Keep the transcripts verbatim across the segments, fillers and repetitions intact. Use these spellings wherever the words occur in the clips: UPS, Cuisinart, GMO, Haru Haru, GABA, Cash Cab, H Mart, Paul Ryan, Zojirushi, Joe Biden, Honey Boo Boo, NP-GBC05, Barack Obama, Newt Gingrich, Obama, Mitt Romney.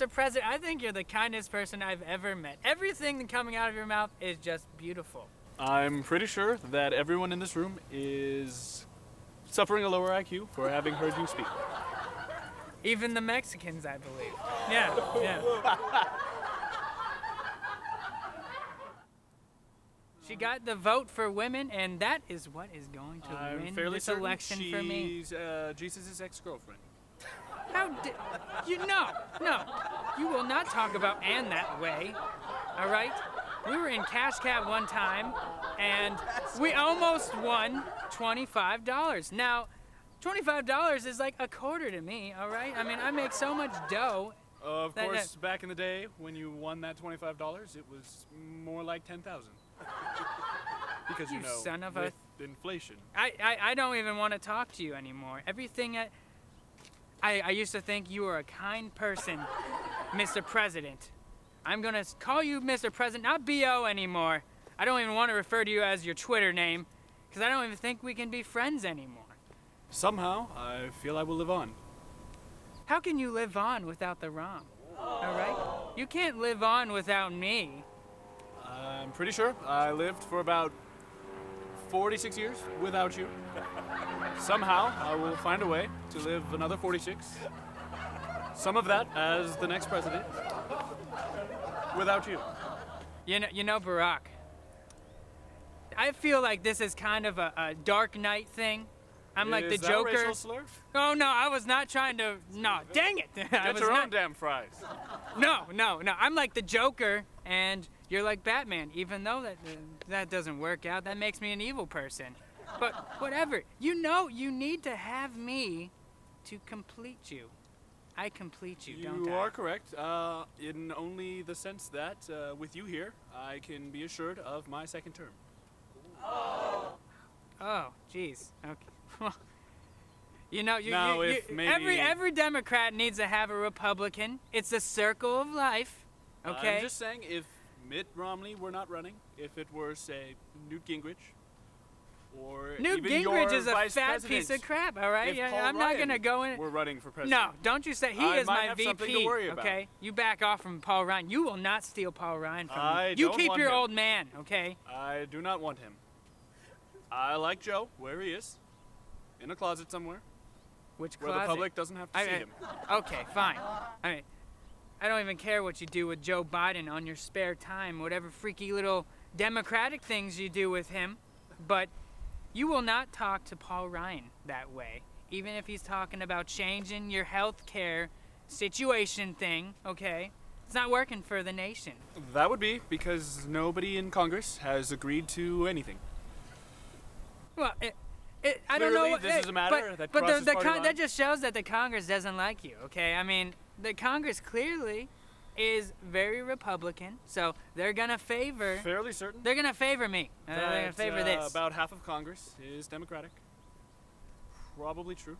Mister President, I think you're the kindest person I've ever met. Everything coming out of your mouth is just beautiful. I'm pretty sure that everyone in this room is suffering a lower I Q for having heard you speak. Even the Mexicans, I believe. Yeah, yeah. She got the vote for women, and that is what is going to I'm win fairly this election she's, for me. She's uh, Jesus' ex-girlfriend. How did you? No, no. You will not talk about Anne that way, all right? We were in Cash Cab one time, and we almost won twenty-five dollars. Now, twenty-five dollars is like a quarter to me, all right? I mean, I make so much dough. Uh, of course, I, back in the day, when you won that twenty-five dollars, it was more like ten thousand dollars. Because you, you know, son of with a... inflation. I, I, I don't even want to talk to you anymore. Everything I, I, I used to think you were a kind person, Mister President. I'm gonna call you Mister President, not B O anymore. I don't even want to refer to you as your Twitter name, because I don't even think we can be friends anymore. Somehow, I feel I will live on. How can you live on without the ROM? Oh. All right? You can't live on without me. I'm pretty sure I lived for about forty-six years without you. Somehow, I will find a way to live another forty-six. Some of that as the next president. Without you. You know, you know, Barack, I feel like this is kind of a, a Dark Knight thing. I'm is like the that Joker. A racial slur? Oh, no, I was not trying to. No, dang it. Get I was your not... own damn fries. No, no, no. I'm like the Joker, and you're like Batman, even though that that doesn't work out. That makes me an evil person. But whatever. You know, you need to have me to complete you. I complete you, you don't I? You are correct, uh, in only the sense that, uh, with you here, I can be assured of my second term. Oh! Oh, jeez. Okay. you know, you, now, you, you, if maybe every, every Democrat needs to have a Republican. It's a circle of life, okay? I'm just saying, if Mitt Romney were not running, if it were, say, Newt Gingrich, or Newt Gingrich is a fat piece of crap, all right? Yeah, I'm not gonna go in. We're running for president. No, don't you say he is my V P. Okay, you back off from Paul Ryan. You will not steal Paul Ryan from me. You keep your old man, okay? I do not want him. I like Joe, where he is, in a closet somewhere. Which closet? Where the public doesn't have to see him. Okay, fine. I mean, I don't even care what you do with Joe Biden on your spare time, whatever freaky little Democratic things you do with him, but. You will not talk to Paul Ryan that way, even if he's talking about changing your health care situation thing, okay? It's not working for the nation. That would be because nobody in Congress has agreed to anything. Well, it, it, I don't know. This it, is a matter but, that but crosses the, the party lines. That just shows that the Congress doesn't like you, okay? I mean, the Congress clearly is very Republican, so they're gonna favor. Fairly certain. They're gonna favor me. That, uh, they're gonna favor uh, this. About half of Congress is Democratic. Probably true.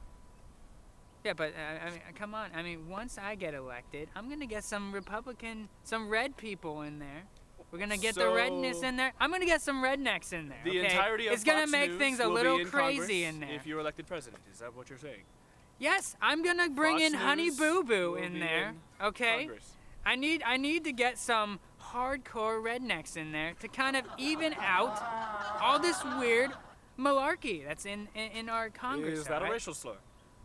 Yeah, but uh, I mean, come on. I mean, once I get elected, I'm gonna get some Republican, some red people in there. We're gonna get so the redness in there. I'm gonna get some rednecks in there. The okay? entirety of it's Fox gonna make News things a little in crazy in there. If you're elected president, is that what you're saying? Yes, I'm gonna bring Fox in News Honey Boo Boo in there. In okay. Congress. I need I need to get some hardcore rednecks in there to kind of even out all this weird malarkey that's in in, in our Congress. Is that right? A racial slur?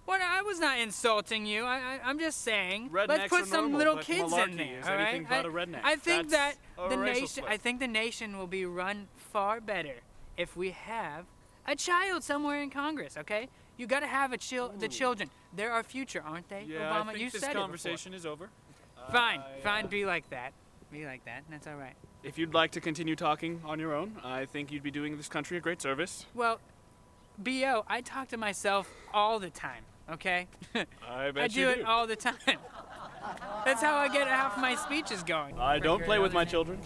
Well, I was not insulting you. I, I I'm just saying rednecks let's put some normal, little kids in there. Is all right? But a redneck. I, I think that's that the nation slur. I think the nation will be run far better if we have a child somewhere in Congress. Okay, you got to have a chil Ooh. the children. They're our future, aren't they? Yeah, Obama, I think you this said conversation it is over. Fine, I, uh, fine, be like that. Be like that, that's all right. If you'd like to continue talking on your own, I think you'd be doing this country a great service. Well, B O, I talk to myself all the time, okay? I bet I do you do. I do it all the time. That's how I get half my speeches going. I don't play with my name. children.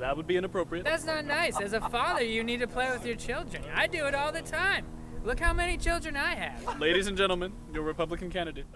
That would be inappropriate. That's not nice. As a father, you need to play with your children. I do it all the time. Look how many children I have. Ladies and gentlemen, your Republican candidate.